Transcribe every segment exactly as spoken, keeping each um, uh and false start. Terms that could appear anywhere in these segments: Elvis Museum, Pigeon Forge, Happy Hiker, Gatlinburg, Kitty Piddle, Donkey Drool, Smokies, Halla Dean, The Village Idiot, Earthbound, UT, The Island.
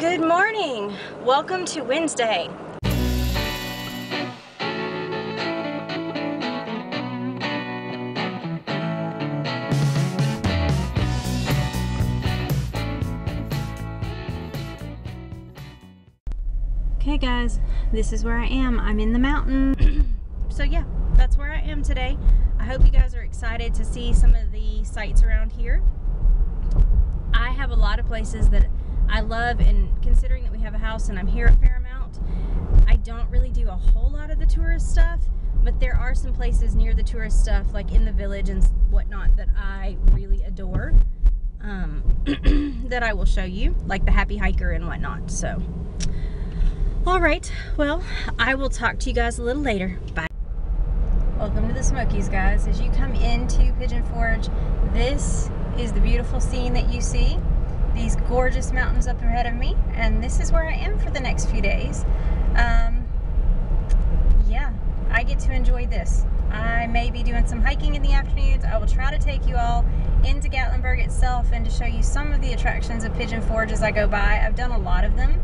Good morning. Welcome to Wednesday. Okay guys, this is where I am. I'm in the mountain. So yeah, that's where I am today. I hope you guys are excited to see some of the sights around here. I have a lot of places that I love, and considering that we have a house and I'm here at Paramount, I don't really do a whole lot of the tourist stuff, but there are some places near the tourist stuff, like in the village and whatnot, that I really adore, um, that I will show you, like the Happy Hiker and whatnot. So, all right, well, I will talk to you guys a little later. Bye. Welcome to the Smokies, guys. As you come into Pigeon Forge, this is the beautiful scene that you see. These gorgeous mountains up ahead of me, and this is where I am for the next few days. Um, yeah, I get to enjoy this. I may be doing some hiking in the afternoons. I will try to take you all into Gatlinburg itself and to show you some of the attractions of Pigeon Forge as I go by. I've done a lot of them,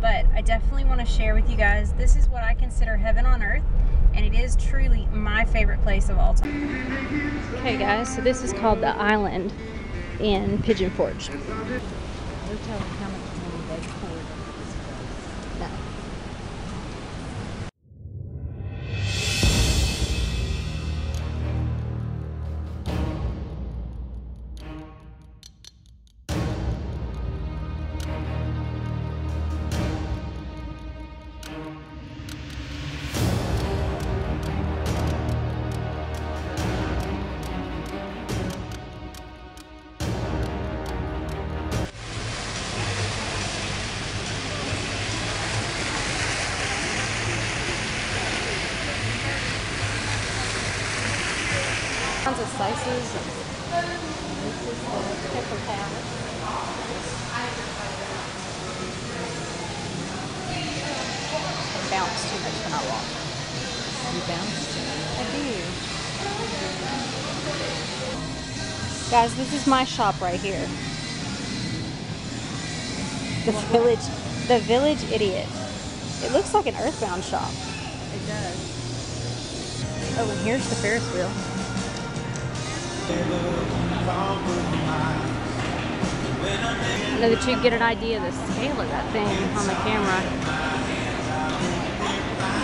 but I definitely want to share with you guys, this is what I consider heaven on earth, and it is truly my favorite place of all time. Okay guys, so this is called The Island in Pigeon Forge. Of slices, and this is the pepper pattern. I bounce too much when I walk. You bounce too much? I do. Guys, this is my shop right here. The Village, the Village Idiot. It looks like an Earthbound shop. It does. Oh, and here's the Ferris wheel. I know that you get an idea of the scale of that thing on the camera.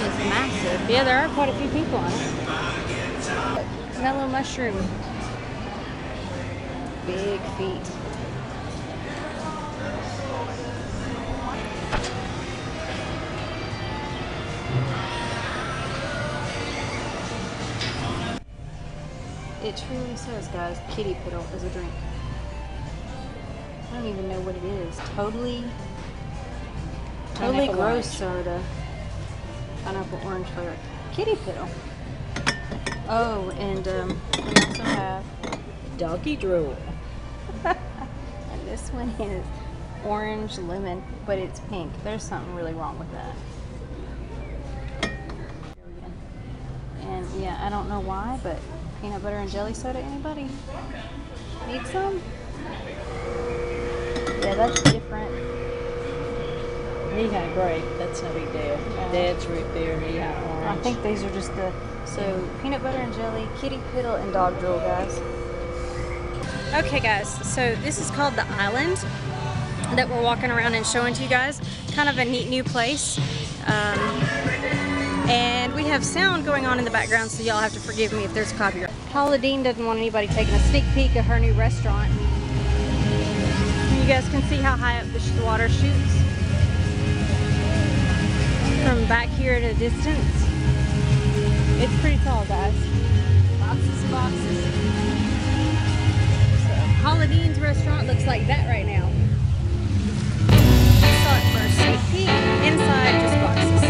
It's massive. Yeah, there are quite a few people on it. Mellow mushroom. Big feet. It truly says, guys, Kitty Piddle is a drink. I don't even know what it is. Totally, totally gross soda. Pineapple orange flavor. Kitty Piddle. Oh, and um, we also have Donkey Drool. And this one is orange lemon, but it's pink. There's something really wrong with that. And yeah, I don't know why, but peanut butter and jelly soda, anybody? Need some? Yeah, that's different. Knee-high grape, that's no big deal. Um, Dad's root beer, knee-high orange. I think these are just the, so peanut butter and jelly, Kitty Piddle, and dog drool, guys. Okay guys, so this is called The Island that we're walking around and showing to you guys. Kind of a neat new place. Um, And we have sound going on in the background, so y'all have to forgive me if there's copyright. Halla Dean doesn't want anybody taking a sneak peek of her new restaurant. You guys can see how high up the water shoots from back here at a distance. It's pretty tall, guys. Boxes and boxes. So, Halla Dean's restaurant looks like that right now. Just saw it for a sneak peek. Inside, just boxes.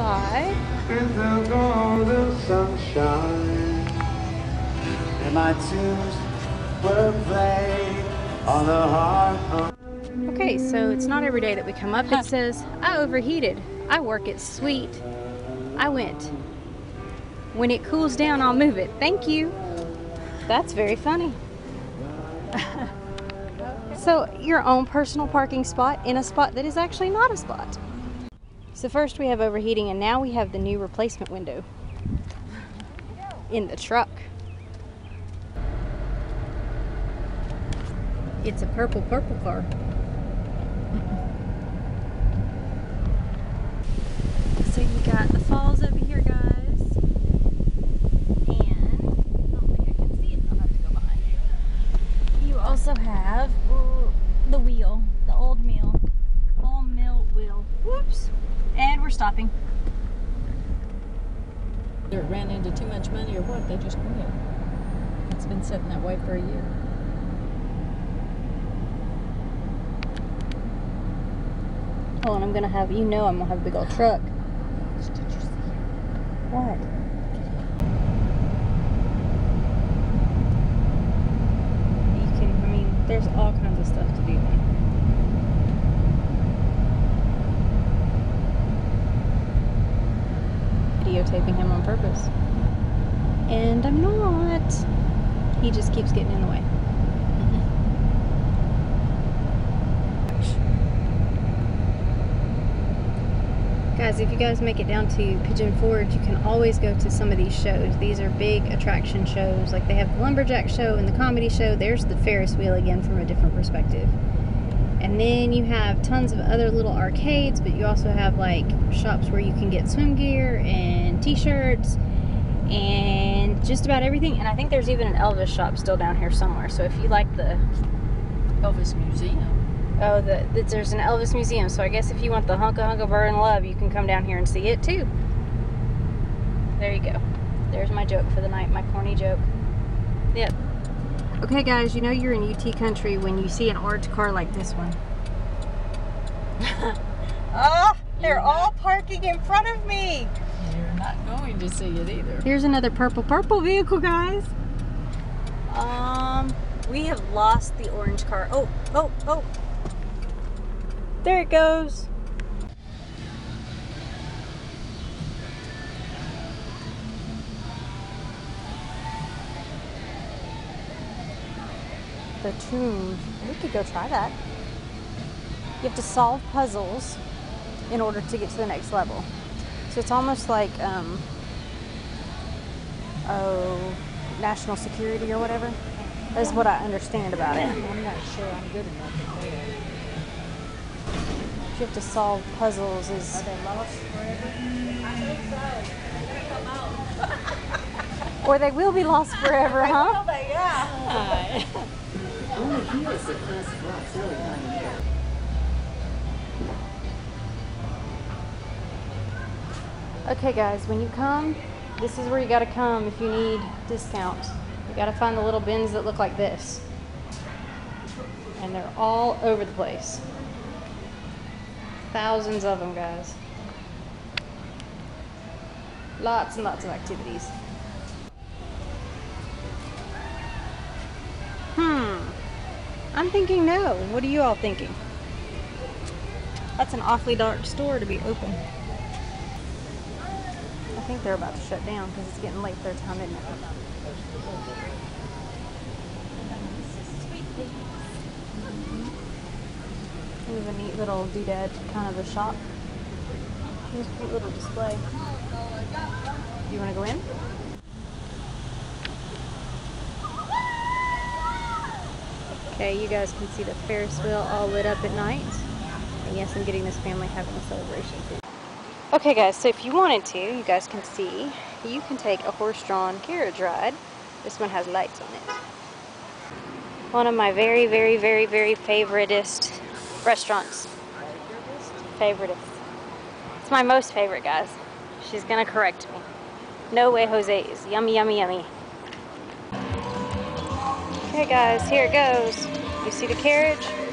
outside. In the golden sunshine, and my tunes were played on the harp. Okay, so it's not every day that we come up. It says, I overheated. I work at Sweet. I went. When it cools down, I'll move it. Thank you. That's very funny. So your own personal parking spot in a spot that is actually not a spot. So first we have overheating, and now we have the new replacement window in the truck. It's a purple purple car. So you got the falls over here, guys, and I don't think I can see it. I'll have to go behind you. You also have ooh, the wheel, the old mill, old mill wheel. Whoops. And we're stopping. Either it ran into too much money or what, they just quit. It's been sitting that way for a year. Oh, and I'm gonna have, you know I'm gonna have a big old truck. Did you see? What? You can, I mean, there's all kinds of stuff to do here. Videotaping him on purpose. And I'm not. He just keeps getting in the way. Guys, if you guys make it down to Pigeon Forge, you can always go to some of these shows. These are big attraction shows. Like they have the lumberjack show and the comedy show. There's the Ferris wheel again from a different perspective. And then you have tons of other little arcades, but you also have like shops where you can get swim gear and t-shirts and just about everything. And I think there's even an Elvis shop still down here somewhere. So if you like the Elvis Museum. Oh, the, the, there's an Elvis Museum, so I guess if you want the Hunka Hunka Burn Love, you can come down here and see it too. There you go. There's my joke for the night, my corny joke. Yep. Okay guys, you know you're in U T country when you see an orange car like this one. Oh, they're all parking in front of me! You're not going to see it either. Here's another purple purple vehicle, guys. Um, we have lost the orange car. Oh, oh, oh. There it goes. The tune. We could go try that. You have to solve puzzles in order to get to the next level. So it's almost like, um, oh, national security or whatever. That's what I understand about it. I'm not sure I'm good enough to play it. You have to solve puzzles. Is are they lost forever? I think so. Or they will be lost forever, huh? They, yeah. Okay, guys. When you come, this is where you gotta come if you need discounts. You gotta find the little bins that look like this, and they're all over the place. Thousands of them, guys. Lots and lots of activities. Hmm. I'm thinking no. What are you all thinking? That's an awfully dark store to be open. I think they're about to shut down because it's getting late their time, isn't it? It was a neat little doodad kind of a shop. Here's a cute little display. You want to go in? Okay, you guys can see the Ferris wheel all lit up at night. And yes, I'm getting this family having a celebration. Okay guys, so if you wanted to, you guys can see, you can take a horse-drawn carriage ride. This one has lights on it. One of my very, very, very, very favoriteest restaurants. Favoriteest. It's my most favorite, guys. She's gonna correct me. No way, Jose's. Yummy, yummy, yummy. Okay, guys, here it goes. You see the carriage?